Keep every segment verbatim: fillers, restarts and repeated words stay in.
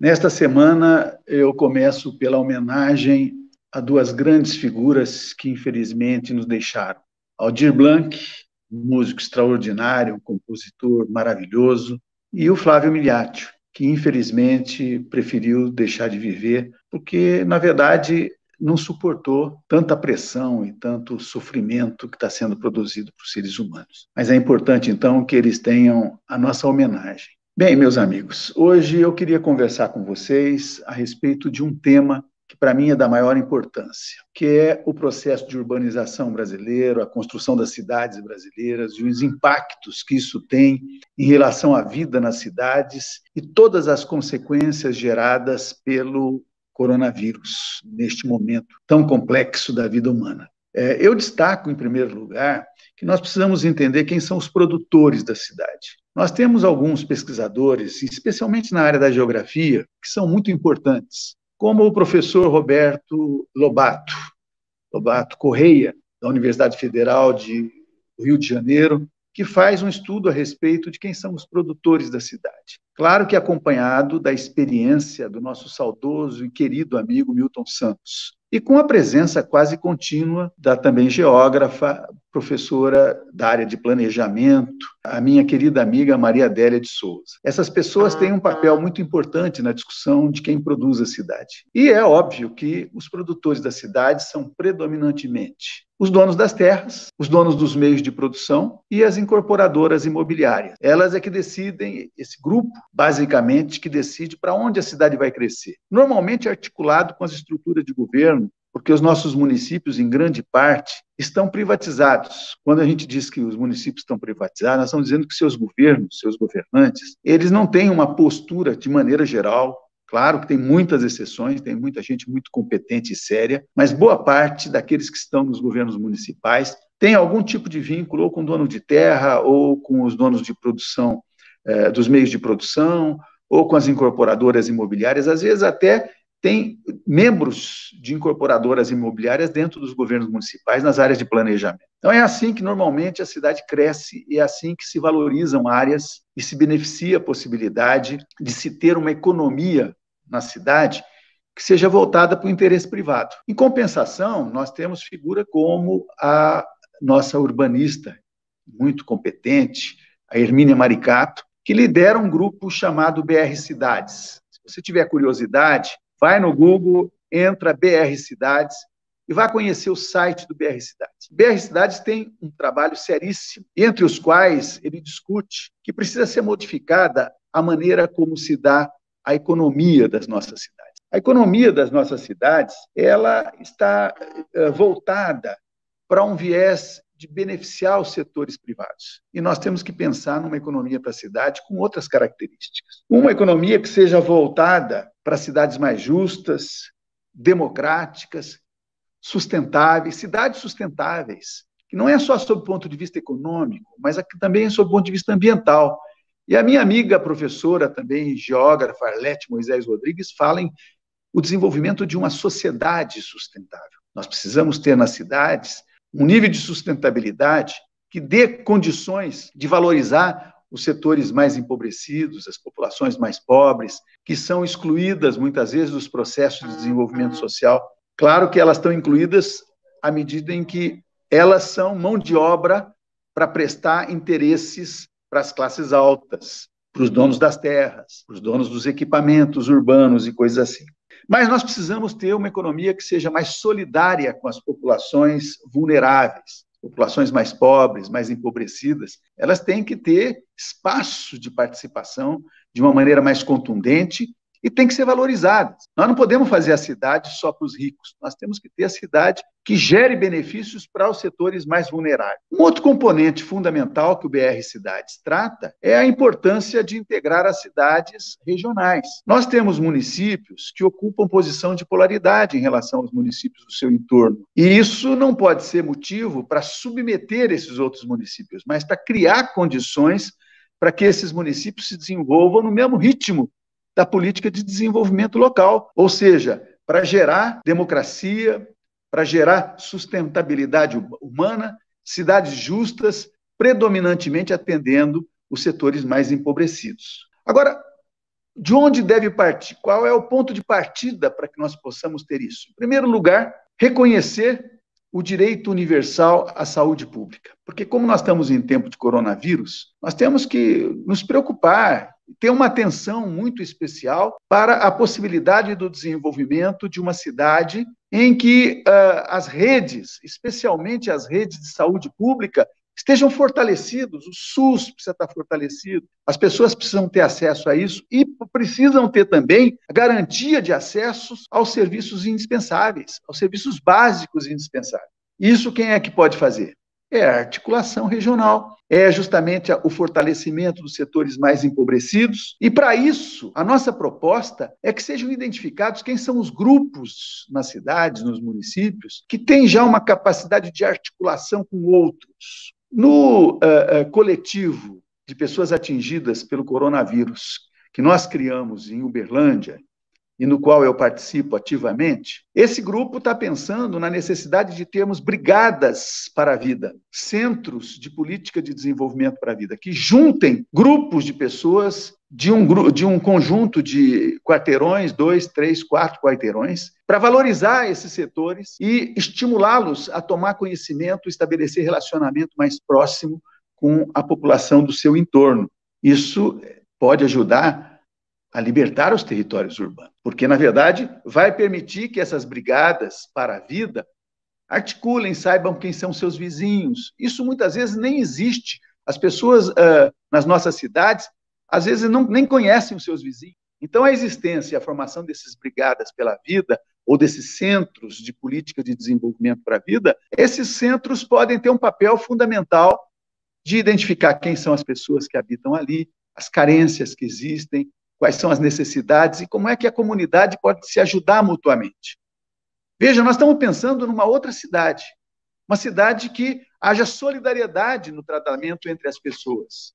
Nesta semana, eu começo pela homenagem a duas grandes figuras que, infelizmente, nos deixaram. Aldir Blanc, músico extraordinário, compositor maravilhoso, e o Flávio Migliaccio, que, infelizmente, preferiu deixar de viver, porque, na verdade, não suportou tanta pressão e tanto sofrimento que está sendo produzido por seres humanos. Mas é importante, então, que eles tenham a nossa homenagem. Bem, meus amigos, hoje eu queria conversar com vocês a respeito de um tema que para mim é da maior importância, que é o processo de urbanização brasileiro, a construção das cidades brasileiras e os impactos que isso tem em relação à vida nas cidades e todas as consequências geradas pelo coronavírus, neste momento tão complexo da vida humana. É, eu destaco, em primeiro lugar, que nós precisamos entender quem são os produtores da cidade. Nós temos alguns pesquisadores, especialmente na área da geografia, que são muito importantes, como o professor Roberto Lobato, Lobato Correia, da Universidade Federal de Rio de Janeiro, que faz um estudo a respeito de quem são os produtores da cidade. Claro que acompanhado da experiência do nosso saudoso e querido amigo Milton Santos, e com a presença quase contínua da também geógrafa, professora da área de planejamento, a minha querida amiga Maria Adélia de Souza. Essas pessoas têm um papel muito importante na discussão de quem produz a cidade. E é óbvio que os produtores da cidade são predominantemente os donos das terras, os donos dos meios de produção e as incorporadoras imobiliárias. Elas é que decidem, esse grupo, basicamente, que decide para onde a cidade vai crescer. Normalmente articulado com as estruturas de governo, porque os nossos municípios, em grande parte, estão privatizados. Quando a gente diz que os municípios estão privatizados, nós estamos dizendo que seus governos, seus governantes, eles não têm uma postura, de maneira geral. Claro que tem muitas exceções, tem muita gente muito competente e séria, mas boa parte daqueles que estão nos governos municipais tem algum tipo de vínculo ou com o dono de terra, ou com os donos de produção, eh, dos meios de produção, ou com as incorporadoras imobiliárias, às vezes até tem membros de incorporadoras imobiliárias dentro dos governos municipais nas áreas de planejamento. Então é assim que normalmente a cidade cresce e é assim que se valorizam áreas e se beneficia a possibilidade de se ter uma economia na cidade que seja voltada para o interesse privado. Em compensação, nós temos figura como a nossa urbanista, muito competente, a Hermínia Maricato, que lidera um grupo chamado B R Cidades. Se você tiver curiosidade, vai no Google, entra B R Cidades e vai conhecer o site do B R Cidades. B R Cidades tem um trabalho seríssimo, entre os quais ele discute que precisa ser modificada a maneira como se dá a economia das nossas cidades. A economia das nossas cidades, ela está voltada para um viés de beneficiar os setores privados. E nós temos que pensar numa economia para a cidade com outras características. Uma economia que seja voltada para cidades mais justas, democráticas, sustentáveis, cidades sustentáveis, que não é só sob o ponto de vista econômico, mas também é sob o ponto de vista ambiental. E a minha amiga professora, também geógrafa, Arlete Moisés Rodrigues, fala em o desenvolvimento de uma sociedade sustentável. Nós precisamos ter nas cidades um nível de sustentabilidade que dê condições de valorizar os setores mais empobrecidos, as populações mais pobres, que são excluídas, muitas vezes, dos processos de desenvolvimento social. Claro que elas estão incluídas à medida em que elas são mão de obra para prestar interesses para as classes altas, para os donos das terras, para os donos dos equipamentos urbanos e coisas assim. Mas nós precisamos ter uma economia que seja mais solidária com as populações vulneráveis, populações mais pobres, mais empobrecidas. Elas têm que ter espaço de participação de uma maneira mais contundente e têm que ser valorizadas. Nós não podemos fazer a cidade só para os ricos, nós temos que ter a cidade que gere benefícios para os setores mais vulneráveis. Um outro componente fundamental que o B R Cidades trata é a importância de integrar as cidades regionais. Nós temos municípios que ocupam posição de polaridade em relação aos municípios do seu entorno. E isso não pode ser motivo para submeter esses outros municípios, mas para criar condições para que esses municípios se desenvolvam no mesmo ritmo da política de desenvolvimento local, ou seja, para gerar democracia, para gerar sustentabilidade humana, cidades justas, predominantemente atendendo os setores mais empobrecidos. Agora, de onde deve partir? Qual é o ponto de partida para que nós possamos ter isso? Em primeiro lugar, reconhecer o direito universal à saúde pública. Porque como nós estamos em tempo de coronavírus, nós temos que nos preocupar, ter uma atenção muito especial para a possibilidade do desenvolvimento de uma cidade em que uh, as redes, especialmente as redes de saúde pública, estejam fortalecidos, o SUS precisa estar fortalecido, as pessoas precisam ter acesso a isso e precisam ter também a garantia de acesso aos serviços indispensáveis, aos serviços básicos indispensáveis. Isso quem é que pode fazer? É a articulação regional, é justamente o fortalecimento dos setores mais empobrecidos. E, para isso, a nossa proposta é que sejam identificados quem são os grupos nas cidades, nos municípios, que têm já uma capacidade de articulação com outros. No uh, uh, coletivo de pessoas atingidas pelo coronavírus, que nós criamos em Uberlândia, e no qual eu participo ativamente, esse grupo está pensando na necessidade de termos brigadas para a vida, centros de política de desenvolvimento para a vida, que juntem grupos de pessoas de um, de um conjunto de quarteirões, dois, três, quatro quarteirões, para valorizar esses setores e estimulá-los a tomar conhecimento, estabelecer relacionamento mais próximo com a população do seu entorno. Isso pode ajudar a libertar os territórios urbanos, porque, na verdade, vai permitir que essas brigadas para a vida articulem, saibam quem são seus vizinhos. Isso, muitas vezes, nem existe. As pessoas uh, nas nossas cidades, às vezes, não, nem conhecem os seus vizinhos. Então, a existência e a formação desses brigadas pela vida ou desses centros de política de desenvolvimento para a vida, esses centros podem ter um papel fundamental de identificar quem são as pessoas que habitam ali, as carências que existem, quais são as necessidades e como é que a comunidade pode se ajudar mutuamente. Veja, nós estamos pensando numa outra cidade, uma cidade que haja solidariedade no tratamento entre as pessoas.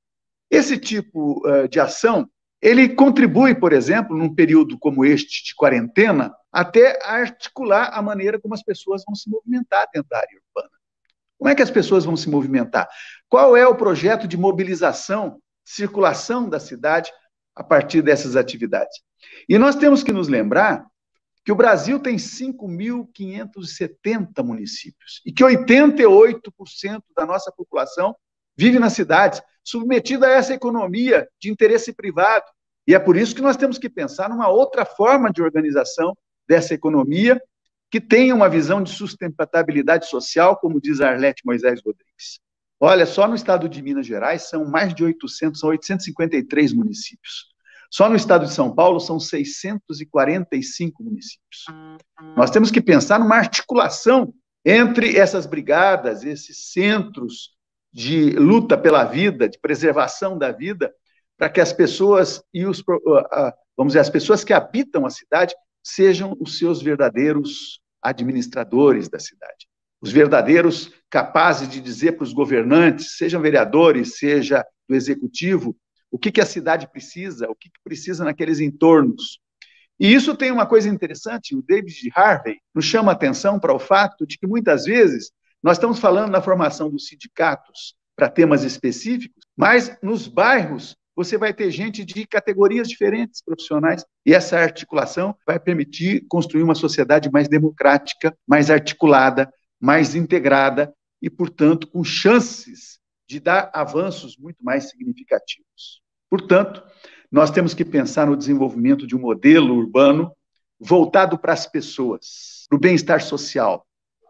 Esse tipo uh, de ação, ele contribui, por exemplo, num período como este de quarentena, até articular a maneira como as pessoas vão se movimentar dentro da área urbana. Como é que as pessoas vão se movimentar? Qual é o projeto de mobilização, circulação da cidade a partir dessas atividades? E nós temos que nos lembrar que o Brasil tem cinco mil quinhentos e setenta municípios e que oitenta e oito por cento da nossa população vive nas cidades, submetida a essa economia de interesse privado. E é por isso que nós temos que pensar numa outra forma de organização dessa economia que tenha uma visão de sustentabilidade social, como diz a Arlete Moisés Rodrigues. Olha, só no estado de Minas Gerais são mais de oitocentos, são oitocentos e cinquenta e três municípios. Só no estado de São Paulo são seiscentos e quarenta e cinco municípios. Nós temos que pensar numa articulação entre essas brigadas, esses centros de luta pela vida, de preservação da vida, para que as pessoas e os, vamos dizer, as pessoas que habitam a cidade sejam os seus verdadeiros administradores da cidade. Os verdadeiros capazes de dizer para os governantes, sejam vereadores, seja do executivo, o que, que a cidade precisa, o que, que precisa naqueles entornos. E isso tem uma coisa interessante, o David Harvey nos chama a atenção para o fato de que, muitas vezes, nós estamos falando na formação dos sindicatos para temas específicos, mas nos bairros você vai ter gente de categorias diferentes profissionais, e essa articulação vai permitir construir uma sociedade mais democrática, mais articulada, mais integrada e, portanto, com chances de dar avanços muito mais significativos. Portanto, nós temos que pensar no desenvolvimento de um modelo urbano voltado para as pessoas, para o bem-estar social,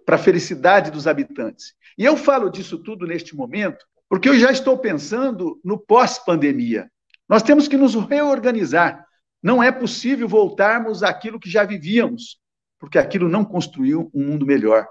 para a felicidade dos habitantes. E eu falo disso tudo neste momento porque eu já estou pensando no pós-pandemia. Nós temos que nos reorganizar. Não é possível voltarmos àquilo que já vivíamos, porque aquilo não construiu um mundo melhor.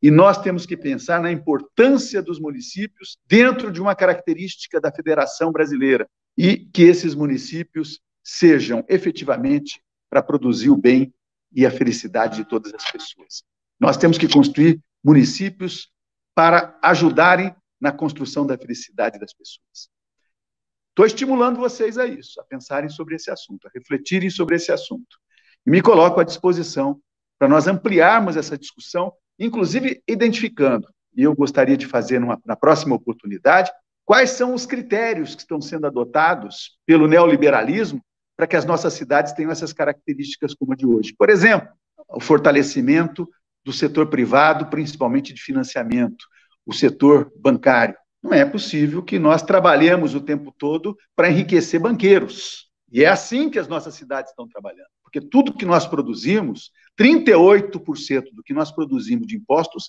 E nós temos que pensar na importância dos municípios dentro de uma característica da Federação Brasileira e que esses municípios sejam efetivamente para produzir o bem e a felicidade de todas as pessoas. Nós temos que construir municípios para ajudarem na construção da felicidade das pessoas. Estou estimulando vocês a isso, a pensarem sobre esse assunto, a refletirem sobre esse assunto. E me coloco à disposição para nós ampliarmos essa discussão, inclusive identificando, e eu gostaria de fazer numa, na próxima oportunidade, quais são os critérios que estão sendo adotados pelo neoliberalismo para que as nossas cidades tenham essas características como a de hoje. Por exemplo, o fortalecimento do setor privado, principalmente de financiamento, o setor bancário. Não é possível que nós trabalhemos o tempo todo para enriquecer banqueiros. E é assim que as nossas cidades estão trabalhando. Porque tudo que nós produzimos, trinta e oito por cento do que nós produzimos de impostos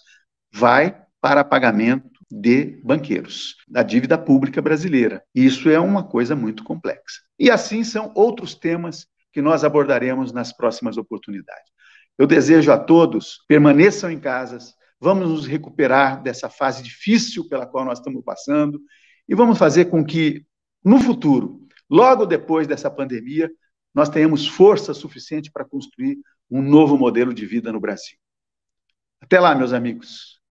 vai para pagamento de banqueiros, da dívida pública brasileira. Isso é uma coisa muito complexa. E assim são outros temas que nós abordaremos nas próximas oportunidades. Eu desejo a todos, permaneçam em casas, vamos nos recuperar dessa fase difícil pela qual nós estamos passando e vamos fazer com que, no futuro, logo depois dessa pandemia, nós tenhamos força suficiente para construir um novo modelo de vida no Brasil. Até lá, meus amigos.